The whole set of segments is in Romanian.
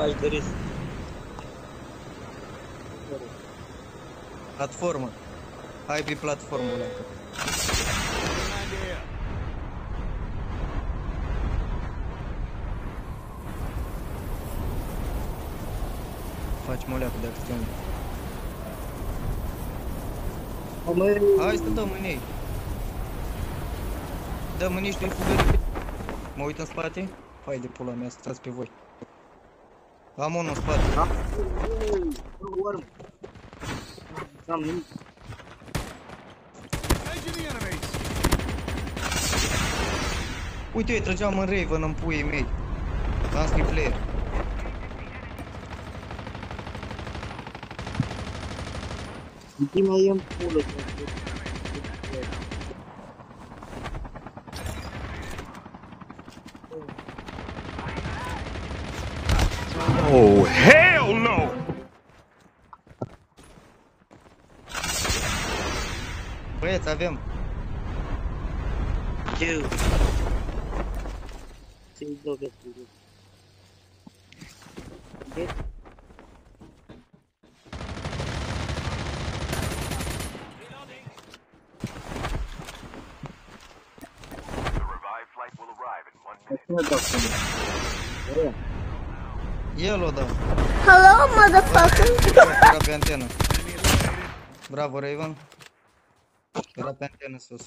aș dori să... Platformă. Hai pe platformă. Faci moleacă de acțiune. Hai să dăm în ei. Dăm în ei și tu-i fugări. Mă uit în spate. Fai de pula mea, stați pe voi. Am unul în spate. N-am nimic. Uite, eu trăgeam în Raven în puii mei. Am sniper player. Ultima e în pulă. Oh, hell no! Băieți, avem. Eu. Ți-mi dovedești. Hello, motherfucker! Era pe antenă. Bravo, Raven. Era pe antenă sus.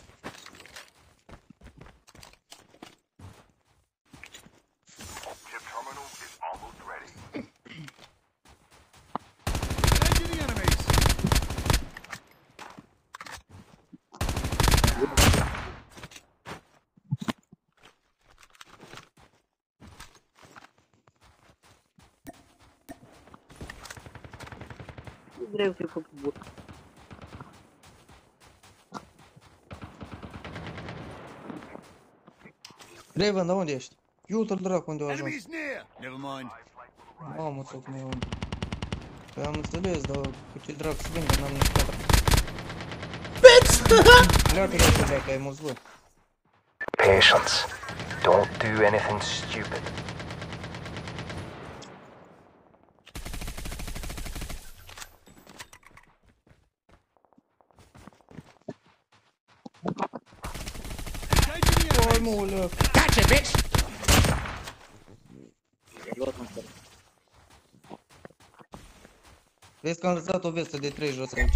Greu fi făcut bun. Raven, dar unde ești? Iută-l dracu, unde a ajuns? Mamă, țoc, nu e unde. Păi am înțeles, dar cu ce dracu se vinde, n-am nici dat. Bitch! Pleacă de-aia, dracu, ai mulți bă. Patience. Don't do anything stupid. Gotcha, bitch! Vezi că am lăsat o vestă de 3 jos aici.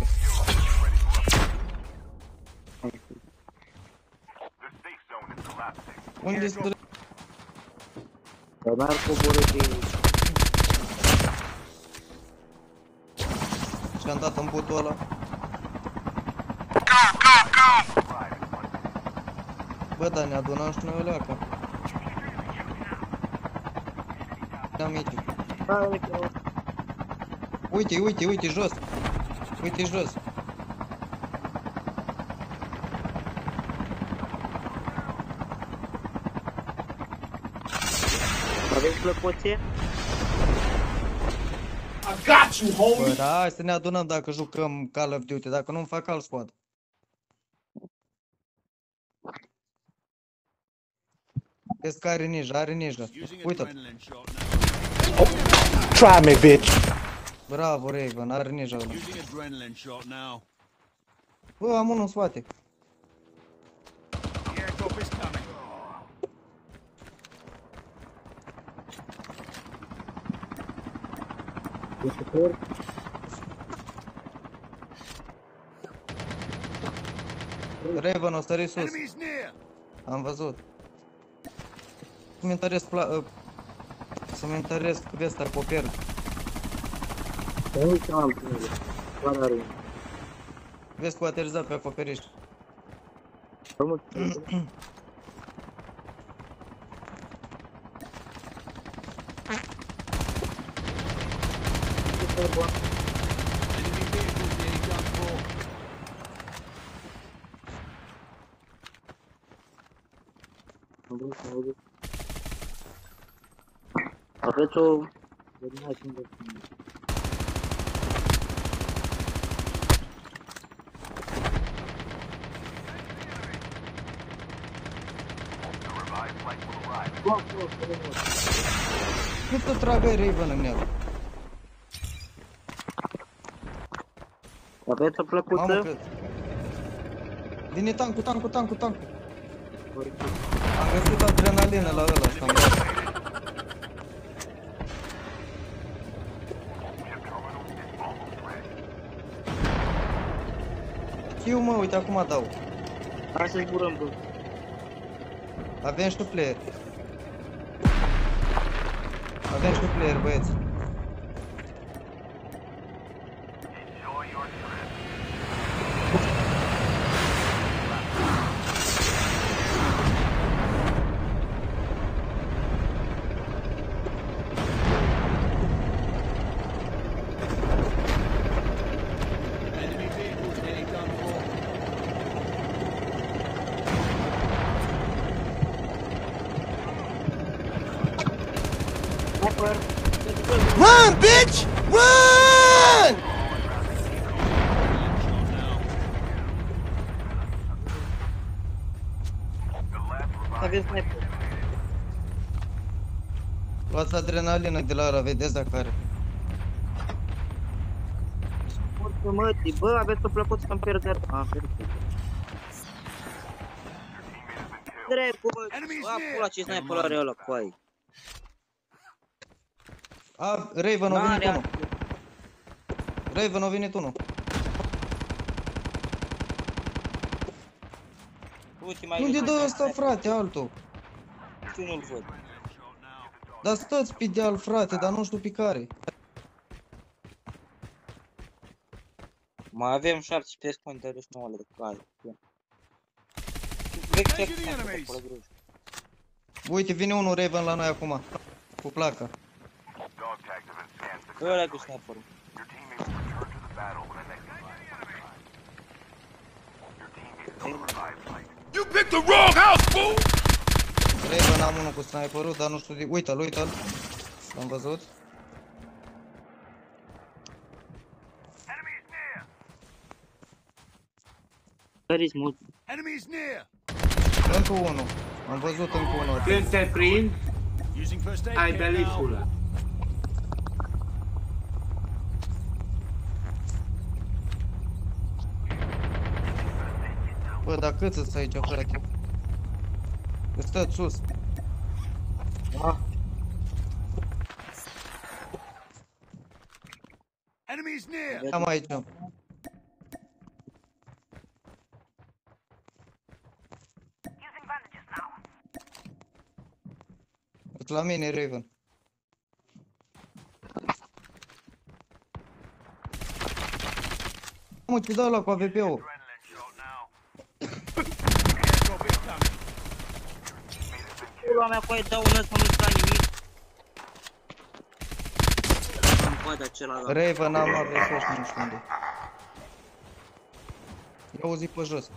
Unde sunt? Dar n-ar coboră de aici. Și am dat în butul ăla. Go, go, go! Bă, dar ne adunăm și noi o leacă. Uite, uite, uite jos. Uite jos. Aveți plăpoțe? I got you, homie! Bă, da, hai să ne adunăm dacă jucăm Call of Duty, dacă nu-mi fac alt squad. Vezi că are ninja, are ninja. Uite-o. Oh, try me, bitch! Bravo, Raven, are ninja ăla. Bă, am unul în spate. Raven, o sări sus. Am văzut. Să-mi întăresc vestar pe-o pierd. Vezi că o ateriză pe acoperiș. Aveți o... cât tot tragă Raven în el. Aveți o plăcută? Mamă, cred. Vine tancul. Am găsit adrenalină la ăla ăsta. Chiu, mă, uite, acum dau. Hai să zburăm, bă. Avem și player. Avem și player, băieți. Run, bitch! Run! Aveți sniper. Luați adrenalină de la ăla, vedeți dacă are. Bă, aveți o plăcuță că-mi pierd de-aia. A, perfect. Drept, bă, pula ce sniper are ăla, coai. A, Raven a venit unul. Unde dă ăsta, frate, altul? Eu nu-l văd. Dar stați pe deal, frate, dar nu știu pe care. Mai avem 17 secunde, deci nu o le cai. Uite, vine unul Raven la noi acum, cu placa. Băi, ăla-i cu sniper-ul. Raven, am unul cu sniper-ul, dar nu știu de... Uita-l, uita-l. L-am văzut. Săriți mult. Încă unul. Am văzut încă unul. Când te prind, ai belicul. Bă, dar cât ăsta aici, frate? Stă sus. Ah. Am aici. Îți la mine, Raven. Mă, ce dau ăla cu AVP-ul? Pula mea, păi, dau ăla, mă, nu-ți da nimic. Nu-mi poate acela, da. Raven, n-am luat de sus, nu știu unde. I-au zis pe jos.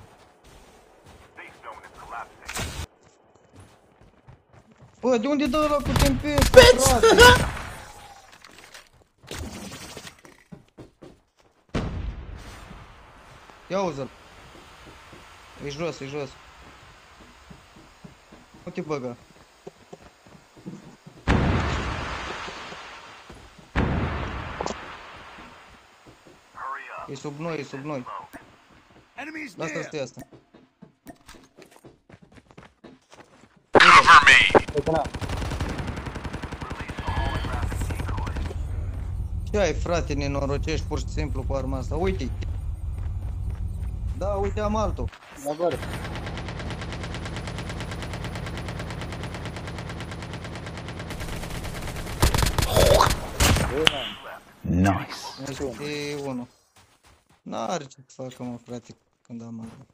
Bă, de unde dă ăla cu tempesta, frate? Ia uzi-l. E jos, e jos. Nu te băga. E sub noi, e sub noi. Asta stai, asta. Ce ai, frate, nenorocești pur și simplu cu arma asta? Uite-i. Da, uite, am altul. Nice. E unul. N-are ce să facă, mă, frate, când am altul.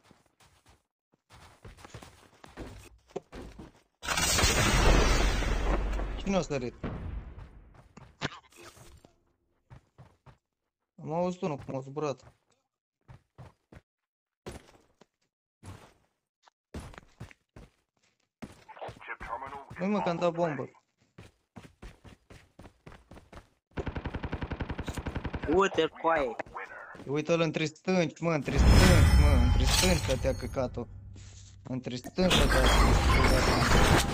Cine a sărit? Am auzit unul cum a zburat. Nu-i, mă, că-mi dat bombă. Uite-l, coaie. Uite-l între stânci, mă, între stânci, mă, între stânci că te-a căcat-o. Între stânci că te-a căcat-o.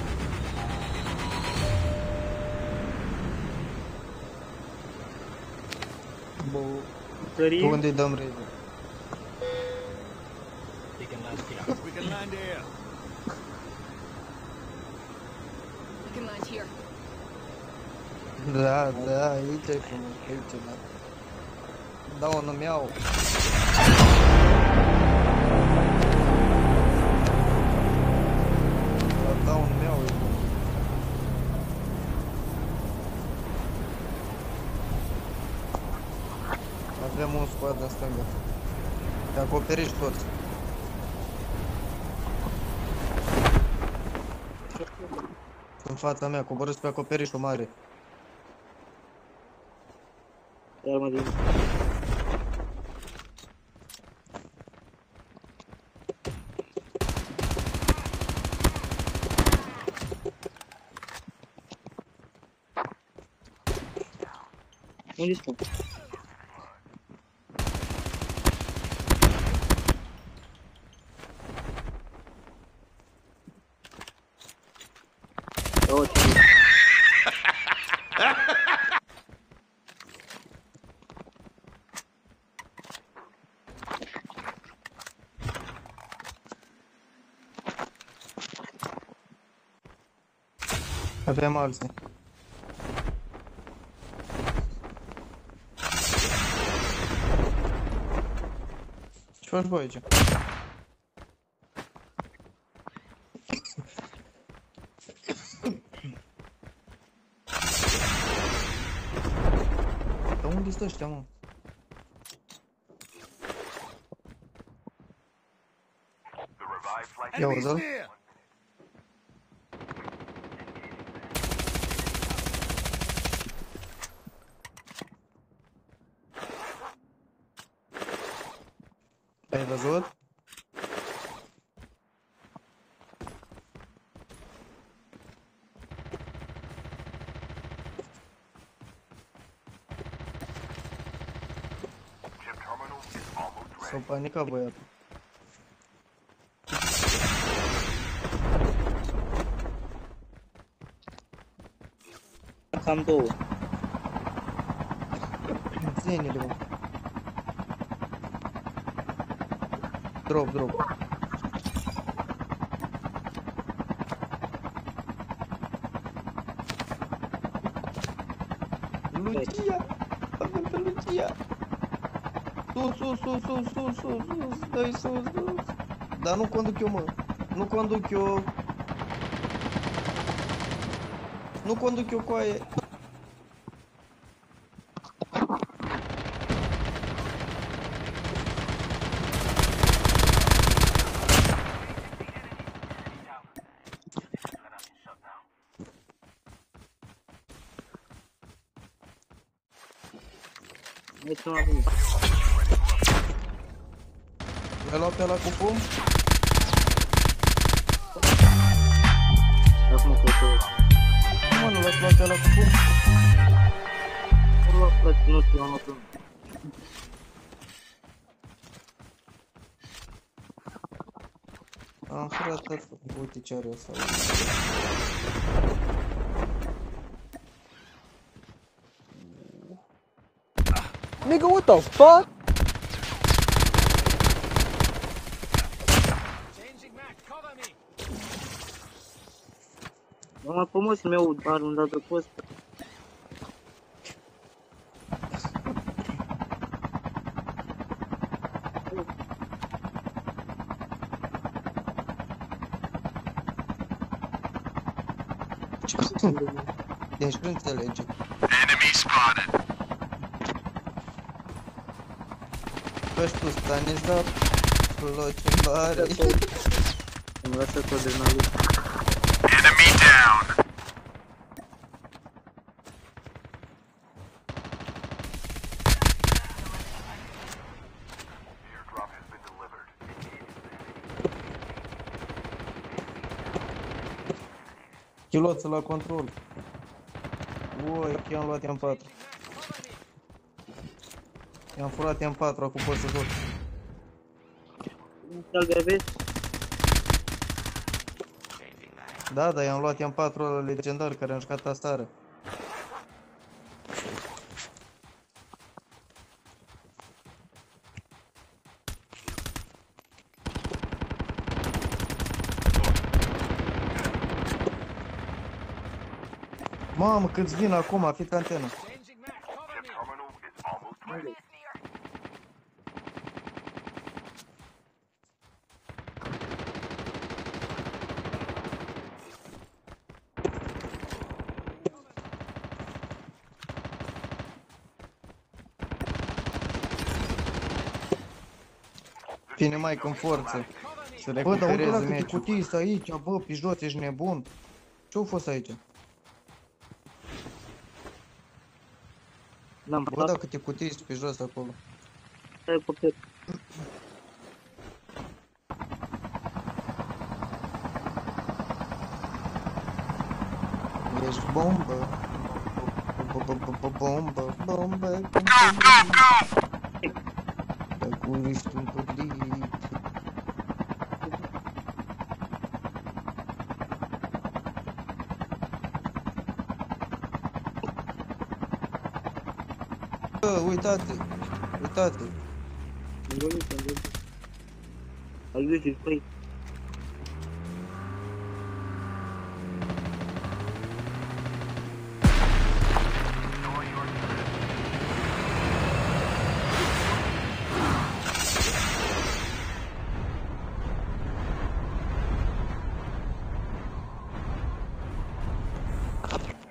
Sărim. Unde îi dăm Raven? Da, da, uite cum, uite, da. Da, o nu-mi iau. Avem un squad în stânga. Te acoperiști toți. În fața mea, coborâți pe acoperișul mare. Iar mă duc. Unde-i spun? Avem alții. Ce faci, bă, aici? Dar unde stă ăștia, mă? Ia urză-l. Ai văzut? S-a panicat, băiatul. Cam două. Ține-le, bă. Drop, drop. Lucia! Avem pe Lucia! Sus, sus, sus, sus, sus, sus, sus, dai sus, sus. Dar nu conduc eu, mă. Nu conduc eu. Nu conduc eu, coaie. L-ai luat pe ala cu pum? Acum cu pum. Mă, nu l-ați luat pe ala cu pum? Nu l-a plătit, nu știu, am luat pum. Am hratat, uite ce are ăsta. Nigga, what the fuck? Mă frumos meu, dar unde a fost? Deci nu înțelege. Enemy spotted. Păi tu stanezi, dar plăcimbare. Îmi lasă cu adrenalin. Chiloță la control. Uai, chiar am luat M4. I-am furat M4, acum pot să joc. Da, da, i-am luat M4 ăla legendar care am jucat asta. Mamă, câți vin acum, fi antenă. Tine mai cu forță să recuperezi meciul. Bă, dar cutii sunt aici, bă, pe jos, ești nebun. Ce-au fost aici? Bă, da, câte cutii sunt pe jos acolo. Stai puțin. Ești bombă. Bombă, bombă. Acum ești un pădit. Bă, uitați-te! Uitați-te! Ajungeți-l, păi!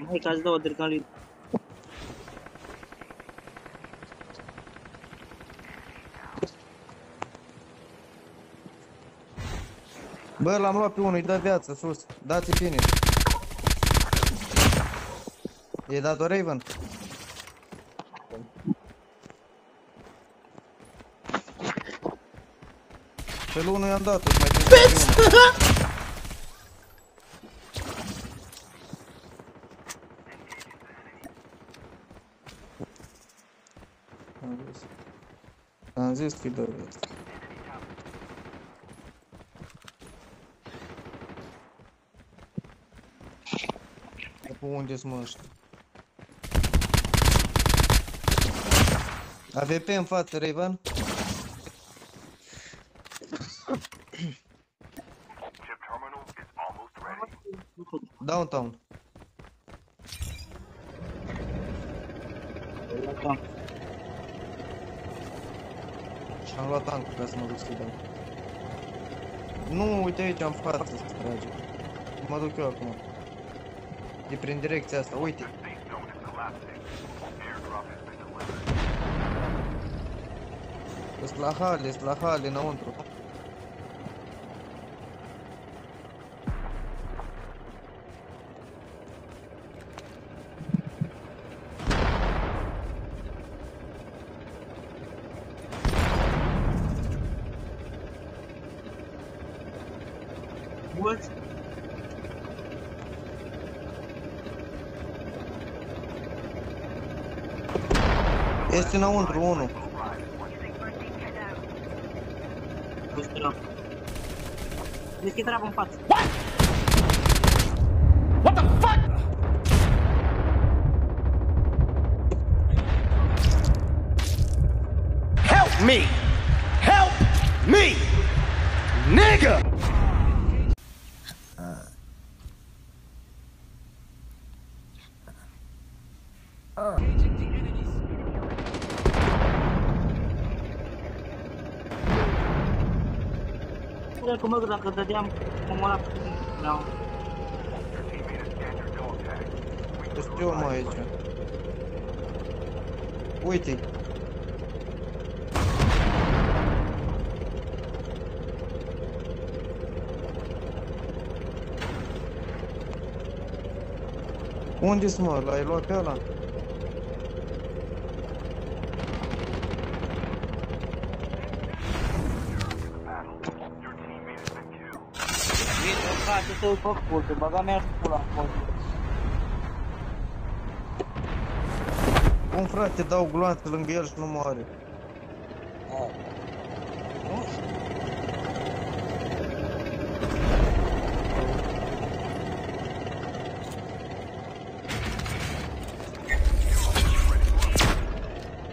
Hai ca-ți dau adrenalin. Bă, l-am luat pe unul, îi dă viață, sus. Dați-i finish. I-ai dat o Raven? Pe unul i-am dat-o, mai bine. Am zis că-i dă viață. Unde-s mă ăștia? AVP în față, Raven. Downtown. Și-am luat tankul ca să mă duc să-i dau. Nu, uite aici, în față se trage. Mă duc eu acum. De prin direcția asta, uite. Sunt la hale, înăuntru. What? Este înăuntru, unul. Deschid trapul în față. What the fuck? Help me! Help me! Nigga! Cum mă duc dacă dădeam omora pe tine. Da. Îți pe omă aici. Uite-i. Unde-s mă? L-ai luat pe ăla? Te-ai făcut, te baga mea pula acolo. Cum frate, dau gloanță lângă el și nu moare. Nu?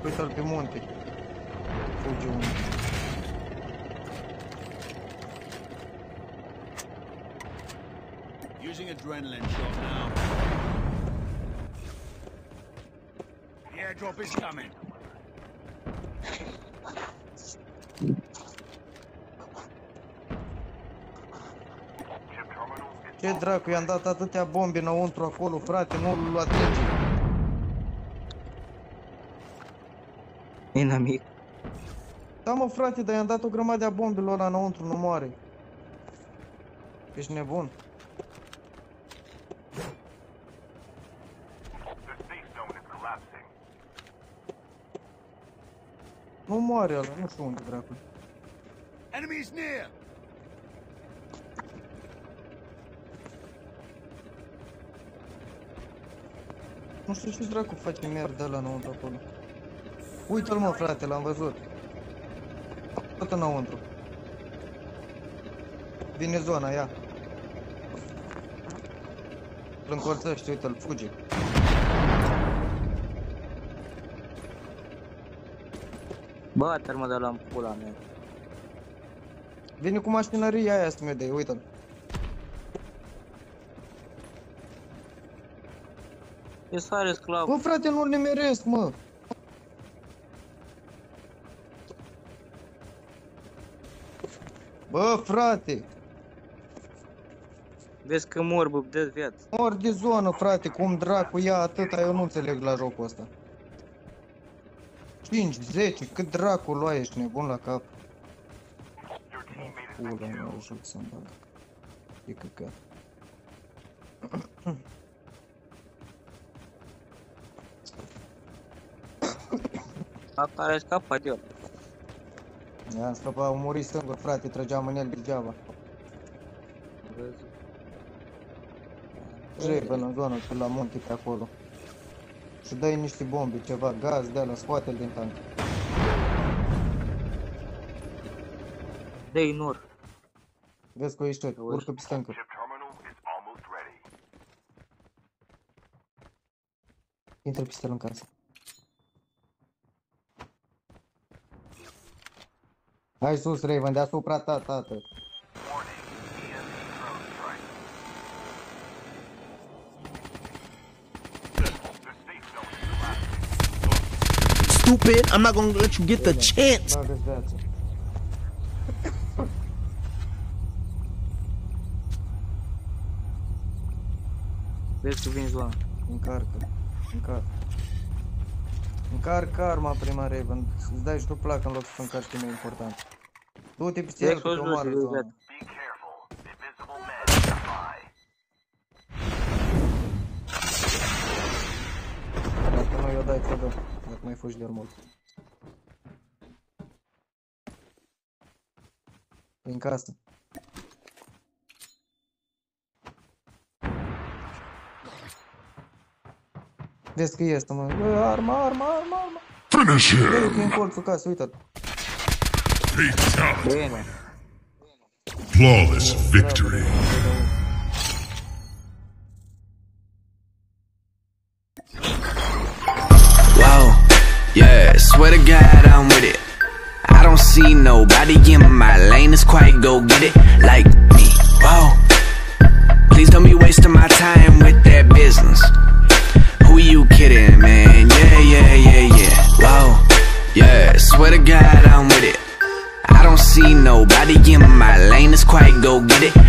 Uite-l pe munte. Fuge unul. Using adrenaline shot now. Airdrop is coming. Ce dracu, i-am dat atâtea bombe înăuntru acolo, frate, nu-l luat nici. Inamic. Da, mă, frate, dar i-am dat o grămadă de bombilor ăla înăuntru, nu moare. Ești nebun. Nu moare ăla, nu știu unde, dracu. Enemies near. Nu știu ce dracu face merda ăla înăuntru acolo. Uite-l, mă, frate, l-am văzut. Tot înăuntru. Vine zona, ia. Îl încorțăște, uite-l, fuge. Bate-l, mă, de la pula mea. Vine cu mașinăria aia să-mi dai, uite-l. E sare sclav. Bă, frate, nu-l nimeresc, mă. Bă, frate! Vezi că mor, bă, de viață. Mor de zonă, frate, cum dracu ia atâta, eu nu înțeleg la jocul ăsta. 5, 10, cât dracu lua, ești nebun la cap. Pula mea, ajut să-mi bag. E căcat. Tata are scăpat de-o. I-am scăpat, au murit singur, frate, trăgeam în el degeaba. Raven în zonă, pe la munte, pe acolo. Și dai niște bombe, ceva, gaz, de-alea, scoate-l din tank. Dă-i nor. Vezi că ești tot, urcă pe stâncă. Intră pistel în casă. Hai sus, Raven, deasupra ta, tată. Stupid, I'm not gonna let you get the chance. Vezi tu vin la. Încarcă. Încarcă. Încarcă arma prima, Raven. Îți dai și tu placă în loc să încarci ce mai important. Du-te peste el, că te omoară zona. Dacă nu i-o dai, ți-o dă. Dacă mai fugi de urmă. În casă. Vezi că este, mă. Arma, arma, arma, arma. Finish him! Vezi că e în colțul casă, uita-l. Bine. Flawless victory. Wow, yeah, swear to God I'm with it. I don't see nobody in my lane, it's quite go get it like me. Wow, please don't be wasting my time with that business. Who you kidding, man? Yeah, yeah, yeah, yeah. Wow, yeah, swear to God I'm with it. I don't see nobody in my lane, it's quite go get it.